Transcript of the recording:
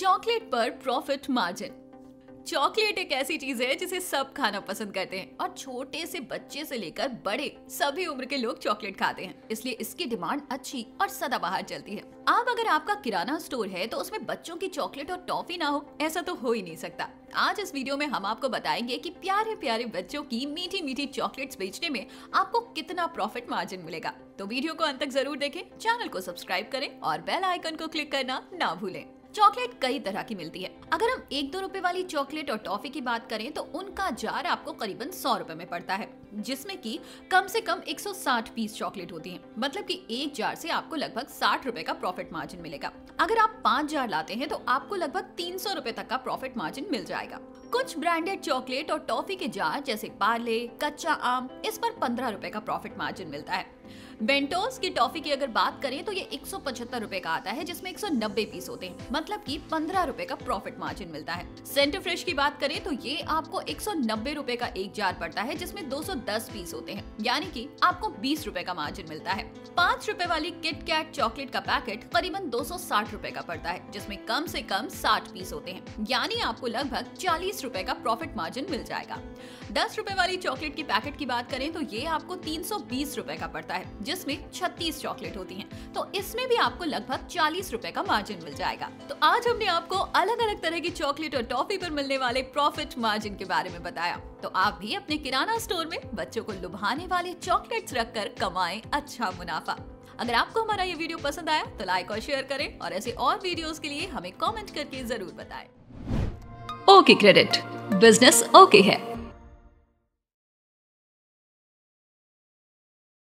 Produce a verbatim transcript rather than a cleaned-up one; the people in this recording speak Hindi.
चॉकलेट पर प्रॉफिट मार्जिन। चॉकलेट एक ऐसी चीज है जिसे सब खाना पसंद करते हैं और छोटे से बच्चे से लेकर बड़े सभी उम्र के लोग चॉकलेट खाते हैं, इसलिए इसकी डिमांड अच्छी और सदाबहार चलती है। अब अगर आपका किराना स्टोर है तो उसमें बच्चों की चॉकलेट और टॉफी ना हो, ऐसा तो हो ही नहीं सकता। आज इस वीडियो में हम आपको बताएंगे कि प्यारे प्यारे बच्चों की मीठी मीठी चॉकलेट्स बेचने में आपको कितना प्रॉफिट मार्जिन मिलेगा। तो वीडियो को अंत तक जरूर देखें, चैनल को सब्सक्राइब करें और बेल आइकन को क्लिक करना ना भूलें। चॉकलेट कई तरह की मिलती है। अगर हम एक दो रुपए वाली चॉकलेट और टॉफी की बात करें तो उनका जार आपको करीबन सौ रुपए में पड़ता है, जिसमें कि कम से कम एक सौ साठ पीस चॉकलेट होती हैं। मतलब कि एक जार से आपको लगभग साठ रुपए का प्रॉफिट मार्जिन मिलेगा। अगर आप पाँच जार लाते हैं तो आपको लगभग तीन सौ रुपए तक का प्रॉफिट मार्जिन मिल जाएगा। कुछ ब्रांडेड चॉकलेट और टॉफी के जार जैसे पार्ले, कच्चा आम, इस पर पंद्रह रुपए का प्रॉफिट मार्जिन मिलता है। मेंटोस की टॉफी की अगर बात करें तो ये एक सौ पचहत्तर रुपए का आता है, जिसमें एक सौ नब्बे पीस होते हैं। मतलब कि पंद्रह रुपए का प्रॉफिट मार्जिन मिलता है। सेंटर फ्रेश की बात करें तो ये आपको एक सौ नब्बे रुपए का एक जार पड़ता है, जिसमें दो सौ दस पीस होते हैं, यानी कि आपको बीस रुपए का मार्जिन मिलता है। पाँच रुपए वाली किट कैट चॉकलेट का पैकेट करीबन दो सौ साठ रुपए का पड़ता है, जिसमे कम से कम साठ पीस होते हैं, यानी आपको लगभग चालीस रुपए का प्रॉफिट मार्जिन मिल जाएगा। दस रुपए वाली चॉकलेट की पैकेट की बात करें तो ये आपको तीन सौ बीस रुपए का पड़ता है, जिसमें छत्तीस चॉकलेट होती हैं, तो इसमें भी आपको लगभग चालीस रुपए का मार्जिन मिल जाएगा। तो आज हमने आपको अलग अलग तरह की चॉकलेट और टॉफी पर मिलने वाले प्रॉफिट मार्जिन के बारे में बताया। तो आप भी अपने किराना स्टोर में बच्चों को लुभाने वाले चॉकलेट्स रखकर कमाएं अच्छा मुनाफा। अगर आपको हमारा ये वीडियो पसंद आया तो लाइक और शेयर करें और ऐसे और वीडियोस के लिए हमें कमेंट करके जरूर बताएं। ओके क्रेडिट, बिजनेस ओके है।